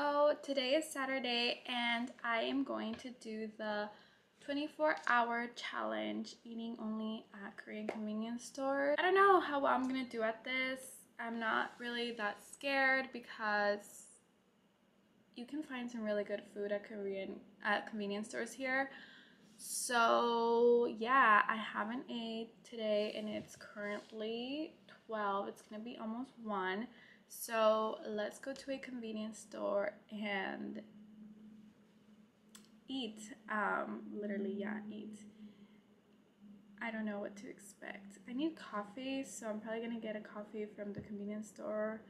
So today is Saturday and I am going to do the 24-hour challenge, eating only at Korean convenience stores. I don't know how well I'm gonna do at this. I'm not really that scared because you can find some really good food at convenience stores here. So yeah, I haven't ate today and it's currently 12. It's gonna be almost 1. So let's go to a convenience store and eat. Literally, yeah, eat. I don't know what to expect. I need coffee, so I'm probably gonna get a coffee from the convenience store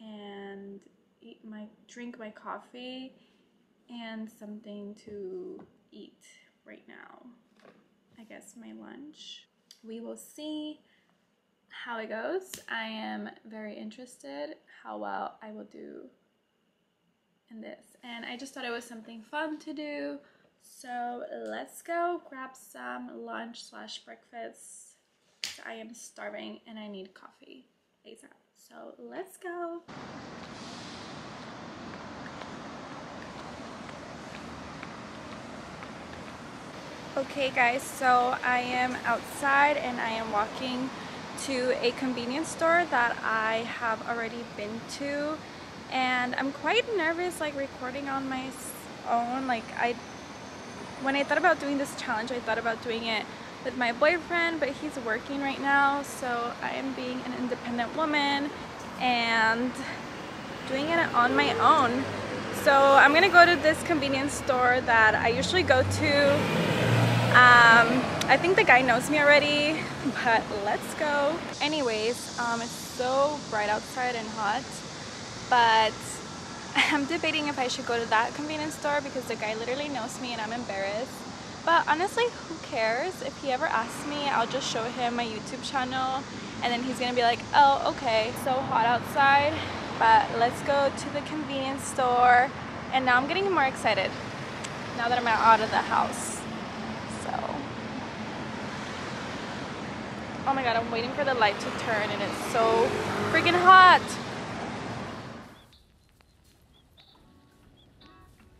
and drink my coffee and something to eat right now. I guess my lunch. We will see how it goes. I am very interested how well I will do in this, and I just thought it was something fun to do. So let's go grab some lunch / breakfast. I am starving and I need coffee ASAP. So let's go. Okay guys, so I am outside and I am walking to a convenience store that I have already been to, and I'm quite nervous like recording on my own. Like when I thought about doing this challenge, I thought about doing it with my boyfriend, but he's working right now, so I am being an independent woman and doing it on my own. So I'm gonna go to this convenience store that I usually go to. I think the guy knows me already, but let's go. Anyways, it's so bright outside and hot, but I'm debating if I should go to that convenience store because the guy literally knows me and I'm embarrassed. But honestly, who cares? If he ever asks me, I'll just show him my YouTube channel and then he's gonna be like, oh, okay. So hot outside, but let's go to the convenience store. And now I'm getting more excited now that I'm out of the house. Oh my god, I'm waiting for the light to turn and it's so freaking hot.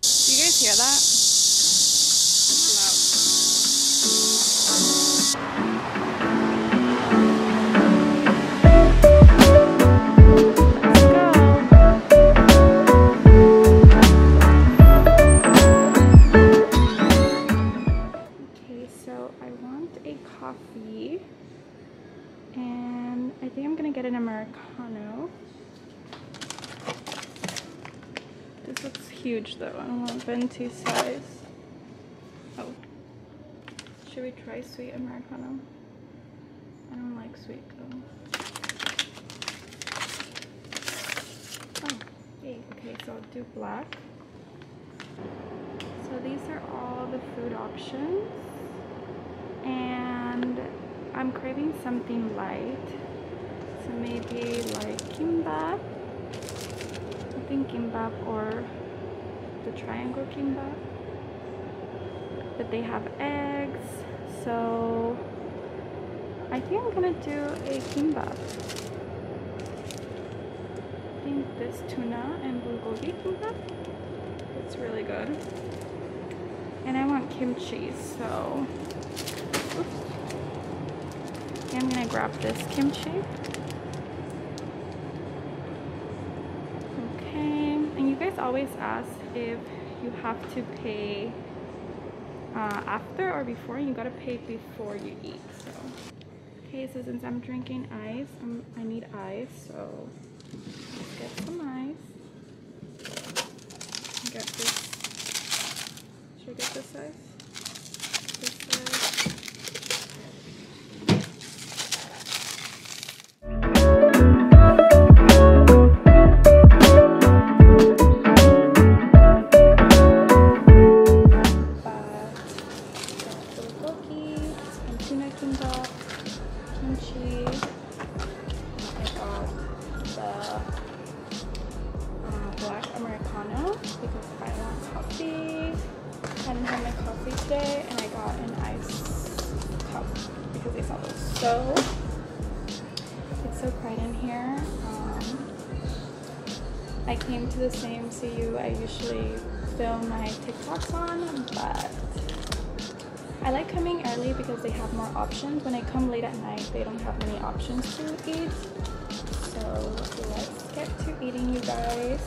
Do you guys hear that? It's loud. Okay, so I want a coffee. And I think I'm gonna get an Americano. This looks huge though, I don't want venti size. Oh. Should we try sweet Americano? I don't like sweet though. Oh, yay. Okay, so I'll do black. So these are all the food options. And I'm craving something light, so maybe like kimbap. I think kimbap or the triangle kimbap, but they have eggs, so I think I'm gonna do a kimbap. I think this tuna and bulgogi kimbap, it's really good. And I want kimchi, so oops. I'm gonna grab this kimchi. Okay, and you guys always ask if you have to pay after or before, and you gotta pay before you eat. So okay, so since I'm drinking ice, I need ice, so let's get some ice. Get this. Should I get this ice? This ice. So it's so quiet in here. I I came to the same CU I usually film my TikToks on, but I like coming early because they have more options. When I come late at night, they don't have many options to eat. So let's get to eating, you guys.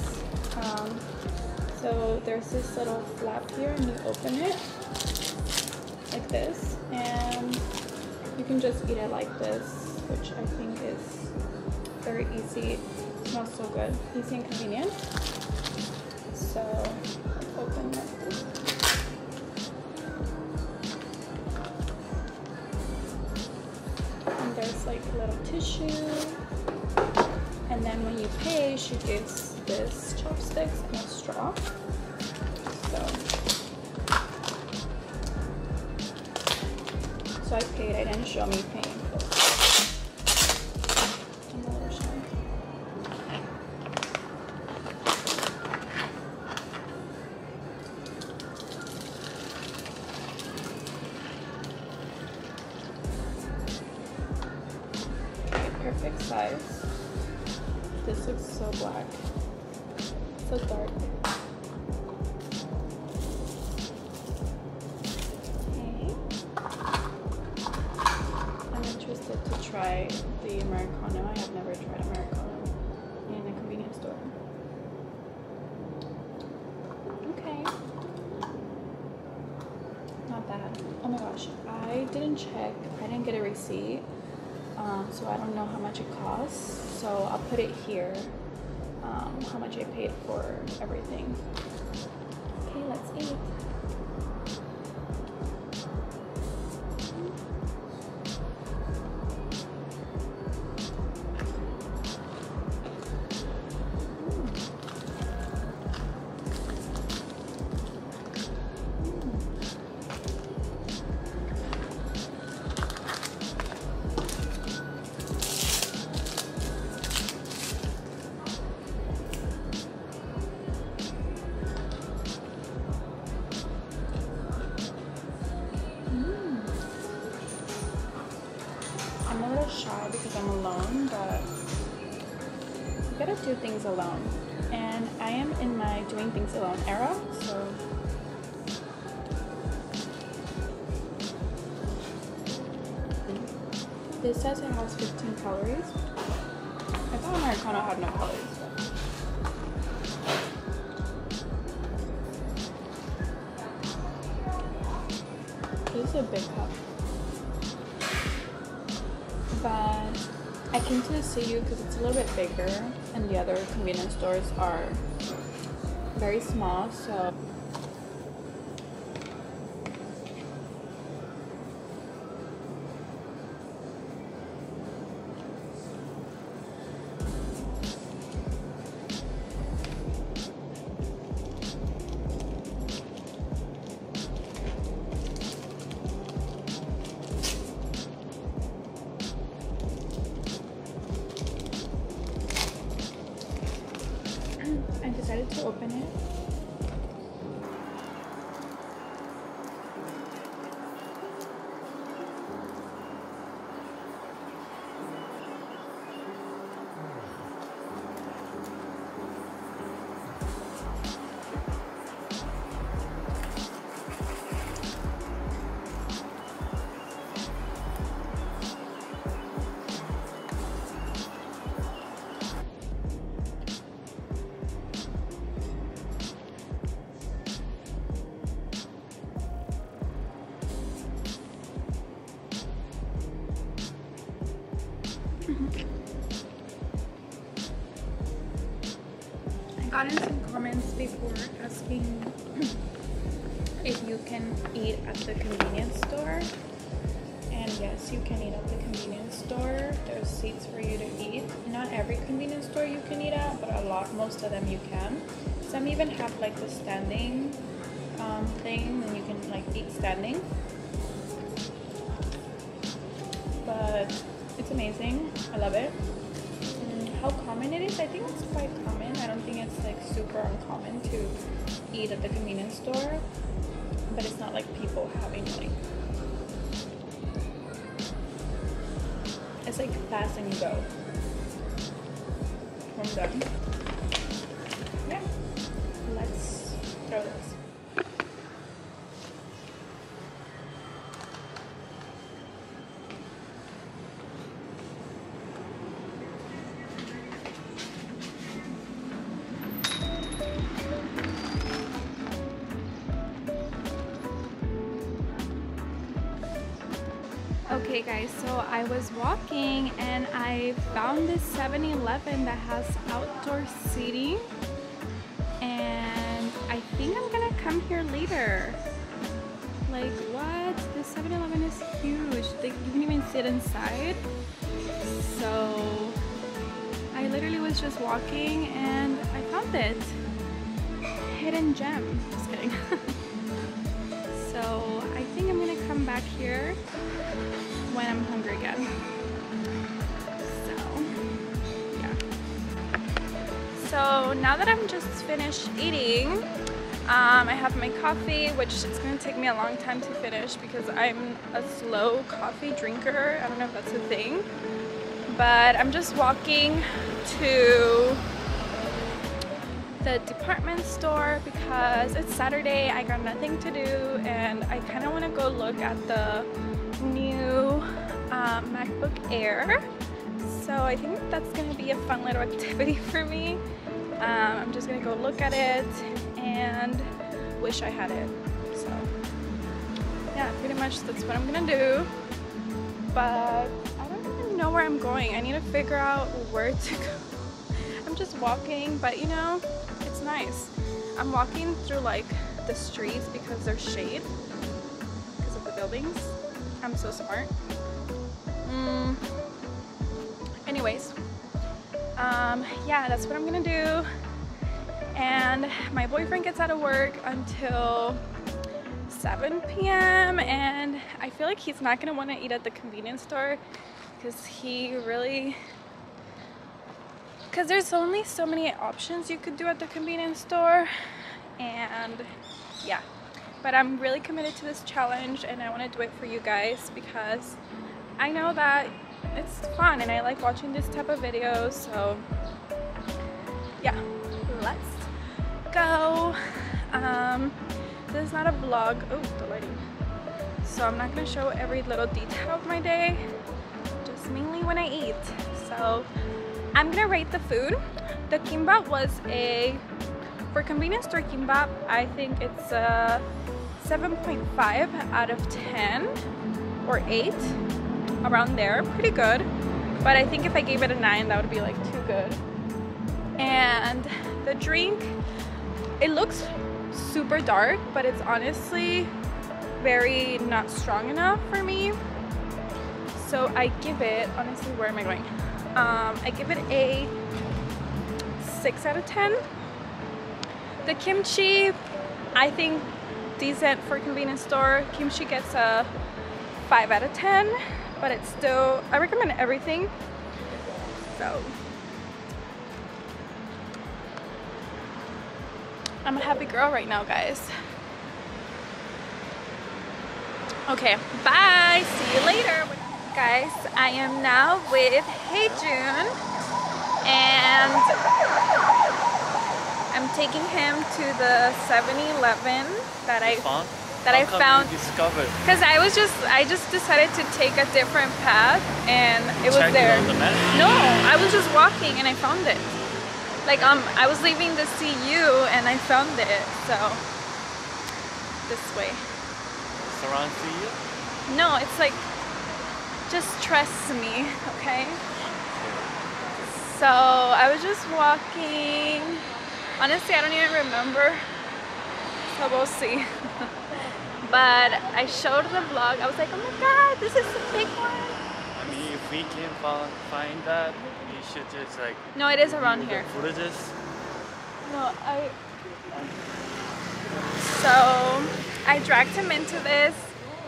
So there's this little flap here and you open it like this, and you can just eat it like this, which I think is very easy. It smells so good, easy and convenient. So let's open this. And there's like a little tissue. And then when you pay, she gives this chopsticks and a straw. So I paid, I didn't show me paying. Okay, perfect size. This looks so black, so dark. Okay. I'm interested to try the Americano. I have never tried Americano in a convenience store. Okay. Not bad. Oh my gosh, I didn't check. I didn't get a receipt. So I don't know how much it costs, so I'll put it here, how much I paid for everything. Okay, let's eat. Because I'm alone, but you gotta do things alone, and I am in my doing things alone era, so this says it has 15 calories. I thought Americano had no calories, but this is a big cup. But I came to the CU because it's a little bit bigger and the other convenience stores are very small, so I decided to open it. I got in some comments before asking if you can eat at the convenience store, and yes, you can eat at the convenience store. There's seats for you to eat. Not every convenience store you can eat at, but a lot, most of them you can. Some even have like the standing thing, and you can like eat standing, but it's amazing. I love it. How common it is, I think it's quite common. I don't think it's like super uncommon to eat at the convenience store, but it's not like people having like, it's like fast and you go. I'm done. Okay guys, so I was walking and I found this 7-Eleven that has outdoor seating, and I think I'm gonna come here later. Like, what? This 7-Eleven is huge. Like, you can even sit inside. So I literally was just walking and I found it. Hidden gem. Just kidding. So I think I'm gonna come back here when I'm hungry again. So yeah. So now that I'm just finished eating, I have my coffee, which is gonna take me a long time to finish because I'm a slow coffee drinker. I don't know if that's a thing, but I'm just walking to the department store because it's Saturday. I got nothing to do and I kind of want to go look at the new MacBook Air, so I think that's gonna be a fun little activity for me. I'm just gonna go look at it and wish I had it. So yeah, pretty much that's what I'm gonna do, but I don't even know where I'm going. I need to figure out where to go. I'm just walking, but you know, it's nice. I'm walking through like the streets because there's shade because of the buildings. I'm so smart. Anyways, yeah, that's what I'm gonna do. And my boyfriend gets out of work until 7 p.m. and I feel like he's not gonna want to eat at the convenience store because because there's only so many options you could do at the convenience store. And yeah, but I'm really committed to this challenge and I want to do it for you guys because I know that it's fun and I like watching this type of videos. So yeah, let's go. This is not a vlog. Oh, the lighting. So I'm not going to show every little detail of my day, just mainly when I eat. So I'm gonna rate the food. The kimbap was for convenience store kimbap, I think it's a 7.5 out of 10 or 8, around there. Pretty good, but I think if I gave it a 9, that would be like too good. And the drink, it looks super dark, but it's honestly very not strong enough for me. So I give it, honestly, where am I going? I give it a 6 out of 10. The kimchi, I think decent for convenience store. Kimchi gets a 5 out of 10, but it's still, I recommend everything. So I'm a happy girl right now, guys. Okay, bye, see you later. Guys, I am now with Hyejun and I'm taking him to the 7-Eleven that I found. Because I just decided to take a different path and it was there. On the map? No, I was just walking and I found it. Like I was leaving the CU and I found it. So this way. It's around CU? No, it's like, just trust me, okay? So I was just walking. Honestly, I don't even remember, so we'll see. But I showed the vlog. I was like, oh my god, this is a big one. I mean, if we can find that, we should just like... No, it is around here. Footages. No, So I dragged him into this.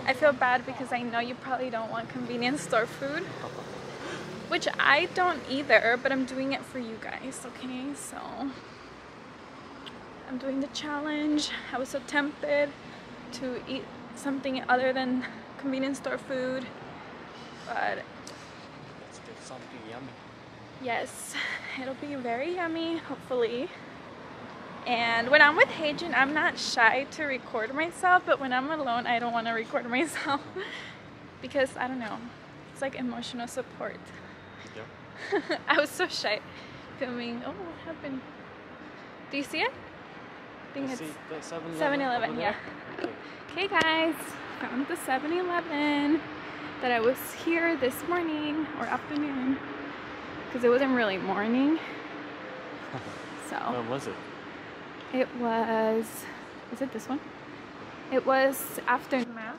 I feel bad because I know you probably don't want convenience store food, which I don't either, but I'm doing it for you guys, okay? So I'm doing the challenge. I was so tempted to eat something other than convenience store food, but let's get something yummy. Yes, it'll be very yummy, hopefully. And when I'm with Hyejun, I'm not shy to record myself, but when I'm alone, I don't want to record myself because I don't know, it's like emotional support. Yeah. I was so shy filming. Oh, what happened? Do you see it? I think it's 7-Eleven. Yeah. Okay, guys, found the 7-Eleven that I was here this morning or afternoon, because it wasn't really morning. So when was it? It was, is it this one? It was after mass.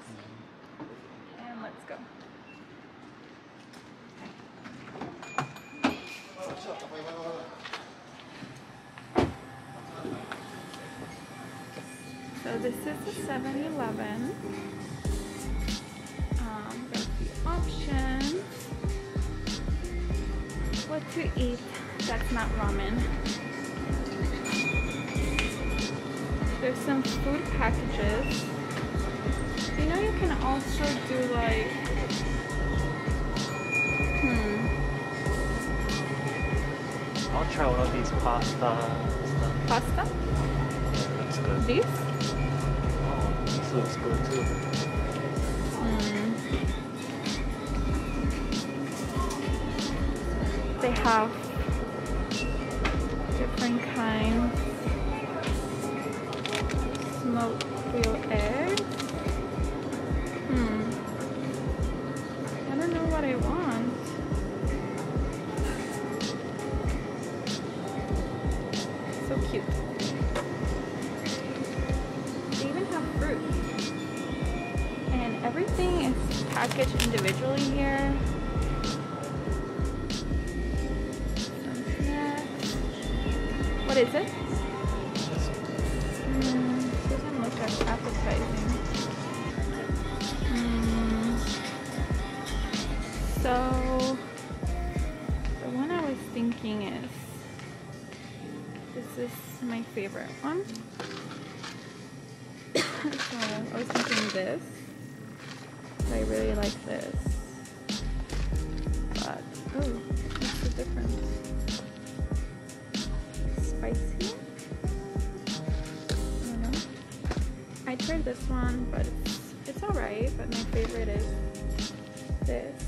And let's go. So this is the 7-Eleven. There's the option. What to eat that's not ramen. There's some food packages. You know, you can also do like I'll try one of these pasta stuff. Pasta? Yeah, looks good. These? Oh, this looks good too. They have different kinds. Smoked real eggs. I don't know what I want. So cute. They even have fruit. And everything is packaged individually here. Some snacks. What is it? Doesn't look as appetizing. So the one I was thinking is, this is my favorite one. So I was thinking this. I really like this. But, oh, what's the difference? Spicy? I don't know. I tried this one, but it's alright. But my favorite is this.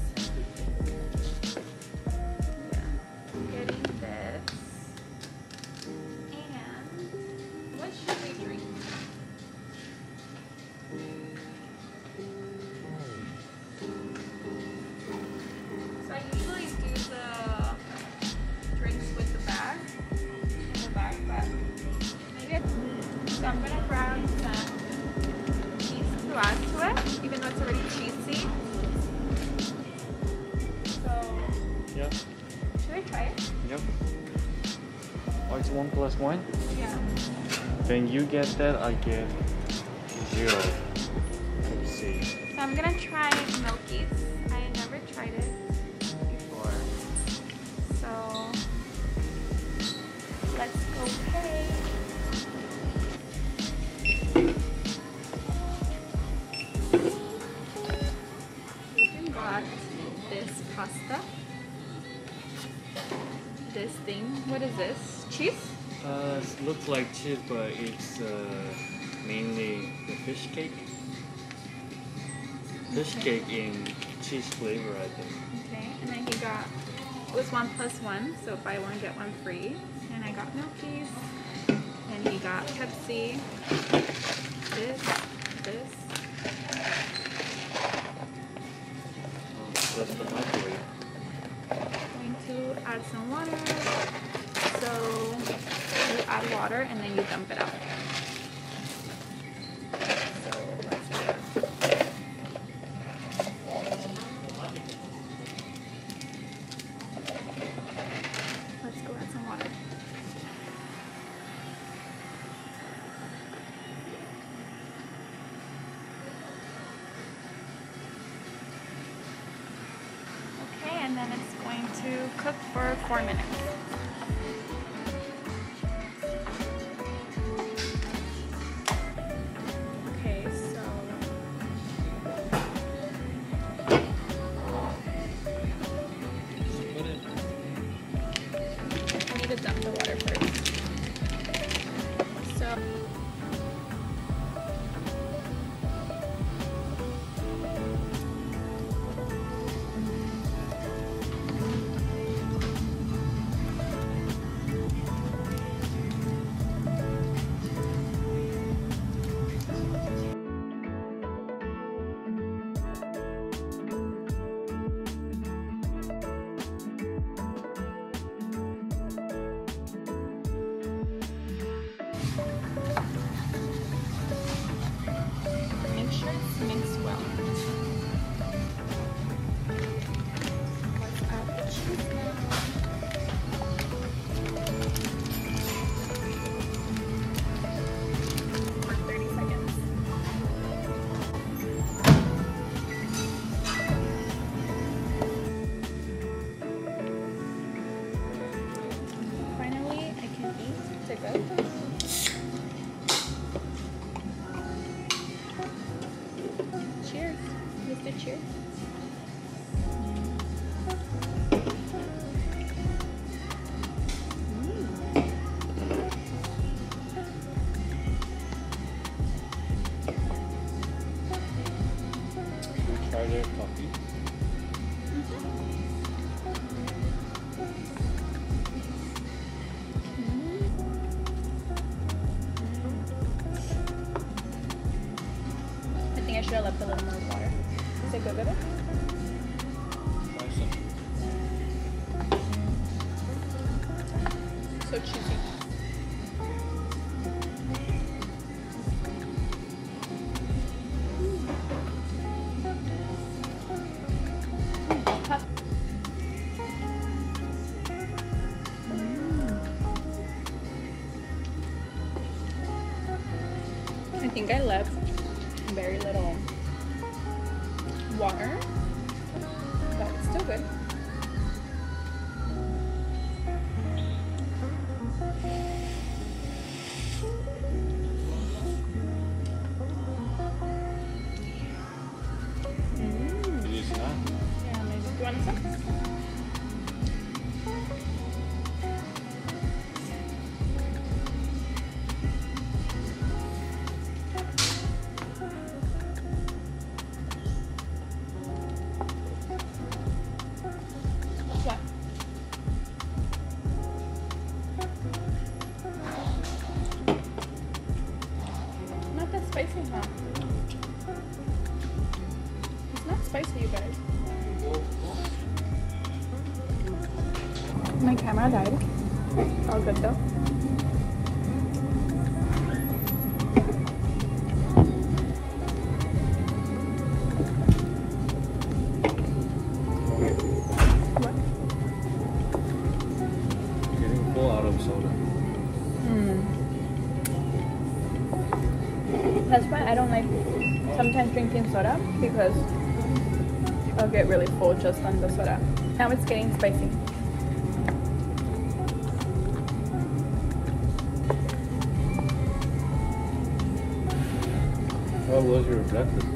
One? Yeah. Then you get that, I get 0. Let's see. So I'm gonna try Milkies. I never tried it before. So let's go pay. We got this pasta. This thing. What is this? Cheese? It looks like cheese, but it's mainly the fish cake. Fish cake in cheese flavor, I think. Okay, and then he got, it was 1+1, so buy one get one free. And I got Milkies, and he got Pepsi. This. That's the microwave. I'm going to add some water. So you add water and then you dump it out. So let's do that. Let's go add some water. Okay, and then it's going to cook for 4 minutes. their coffee. I think I should have left a little more water. Is it good, baby? So cheesy. I think I left very little water, but it's still good. It's not spicy, you guys. My camera died. All good though. What? You're getting full out of soda. That's why I don't like sometimes drinking soda, because I'll get really full just on the soda. Now it's getting spicy. How was your breakfast today?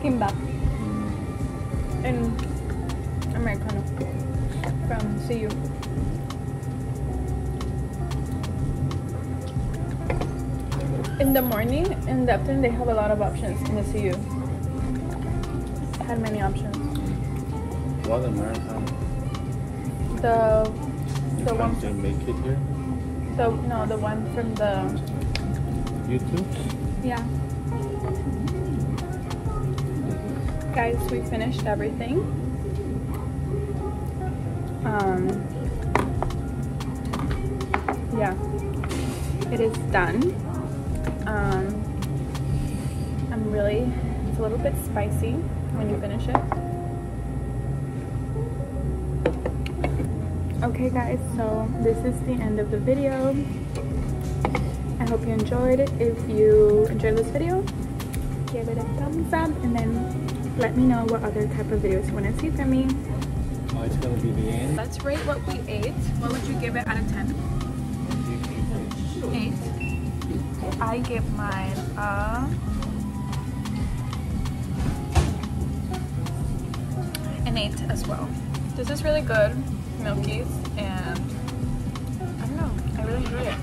Kimbap and Americano from CU. In the morning and the afternoon, they have a lot of options in the CU. I had many options. What Americano? The one they make it here. The no, the one from the YouTube. Yeah. Guys, we finished everything. Yeah, it is done. I'm really, it's a little bit spicy when you finish it. Okay guys, so this is the end of the video. I hope you enjoyed it. If you enjoyed this video, give it a thumbs up and then let me know what other type of videos you want to see from me. Oh, it's gonna be the end. Let's rate what we ate. What would you give it out of 10? 8. I give mine an 8 as well. This is really good, Milkies, and I don't know, I really enjoy it.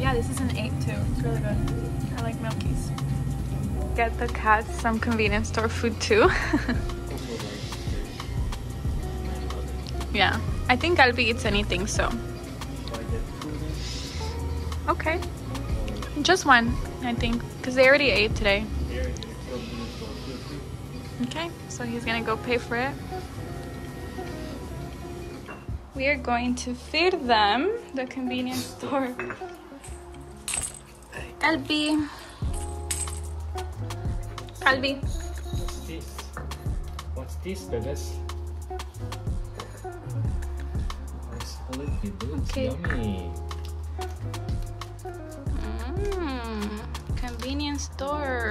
Yeah, this is an 8 too, it's really good. I like Milkies. Get the cats some convenience store food too. Yeah, I think Galbi eats anything, so. Okay, just one, I think, because they already ate today. Okay, so he's gonna go pay for it. We are going to feed them, the convenience store. Galbi. Galbi. What's this? What's this, babies? Okay. Yummy. Convenience store.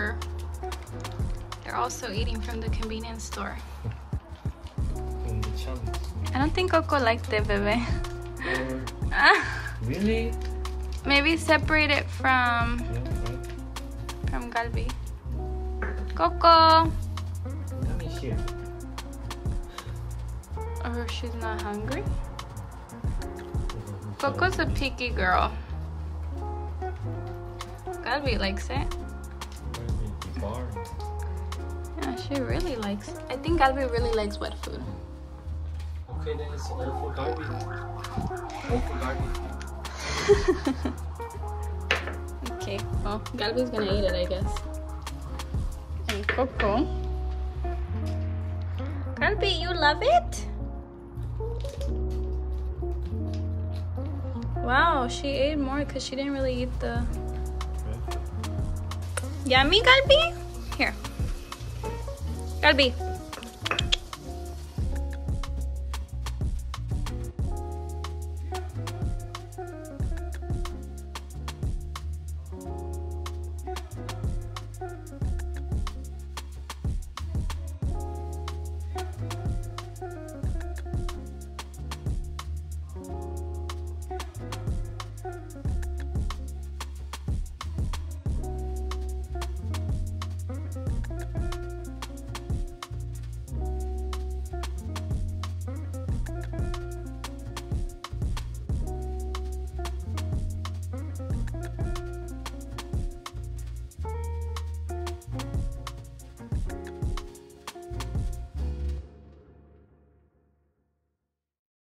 They're also eating from the convenience store. I don't think Coco liked it, bebe. Really? Maybe separate it from Galbi. Coco. Come here. Oh, she's not hungry. Coco's a picky girl. Galbi likes it. Yeah, she really likes it. I think Galbi really likes wet food. Okay, then it's all for Galbi. All for Galbi. Okay, well, Galbi's gonna eat it, I guess. And Coco. Galbi, you love it? Wow, she ate more because she didn't really eat the... Yummy, Galbi? Here. Galbi.